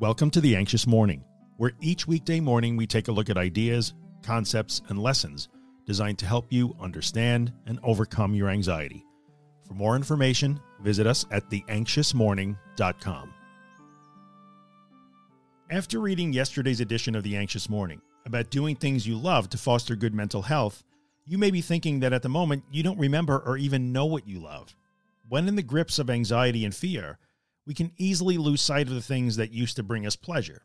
Welcome to The Anxious Morning, where each weekday morning we take a look at ideas, concepts, and lessons designed to help you understand and overcome your anxiety. For more information, visit us at theanxiousmorning.com. After reading yesterday's edition of The Anxious Morning about doing things you love to foster good mental health, you may be thinking that at the moment you don't remember or even know what you love. When in the grips of anxiety and fear, we can easily lose sight of the things that used to bring us pleasure.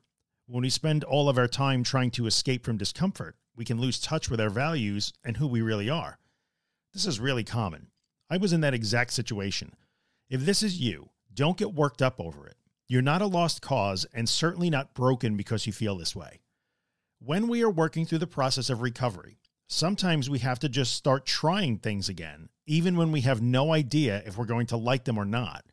When we spend all of our time trying to escape from discomfort, we can lose touch with our values and who we really are. This is really common. I was in that exact situation. If this is you, don't get worked up over it. You're not a lost cause and certainly not broken because you feel this way. When we are working through the process of recovery, sometimes we have to just start trying things again, even when we have no idea if we're going to like them or not.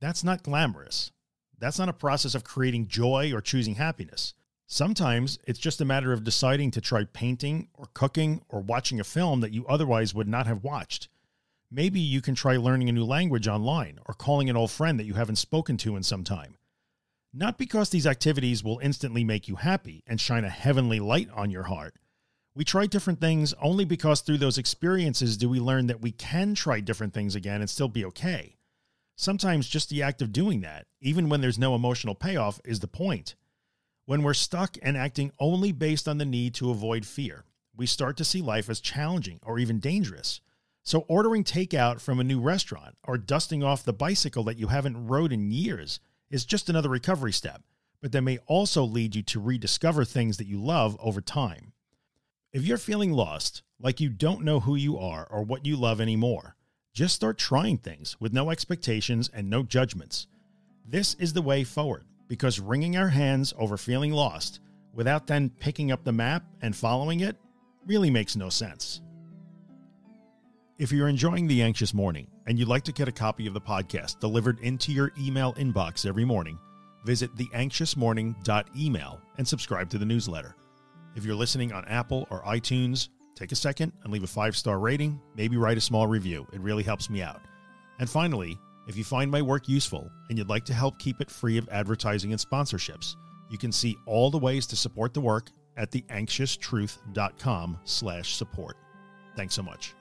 That's not glamorous. That's not a process of creating joy or choosing happiness. Sometimes it's just a matter of deciding to try painting or cooking or watching a film that you otherwise would not have watched. Maybe you can try learning a new language online or calling an old friend that you haven't spoken to in some time. Not because these activities will instantly make you happy and shine a heavenly light on your heart. We try different things only because through those experiences do we learn that we can try different things again and still be okay. Sometimes just the act of doing that, even when there's no emotional payoff, is the point. When we're stuck and acting only based on the need to avoid fear, we start to see life as challenging or even dangerous. So ordering takeout from a new restaurant or dusting off the bicycle that you haven't rode in years is just another recovery step, but that may also lead you to rediscover things that you love over time. If you're feeling lost, like you don't know who you are or what you love anymore, just start trying things with no expectations and no judgments. This is the way forward, because wringing our hands over feeling lost without then picking up the map and following it really makes no sense. If you're enjoying The Anxious Morning and you'd like to get a copy of the podcast delivered into your email inbox every morning, visit theanxiousmorning.email and subscribe to the newsletter. If you're listening on Apple or iTunes, take a second and leave a 5-star rating, maybe write a small review. It really helps me out. And finally, if you find my work useful and you'd like to help keep it free of advertising and sponsorships, you can see all the ways to support the work at theanxiousmorning.com/support. Thanks so much.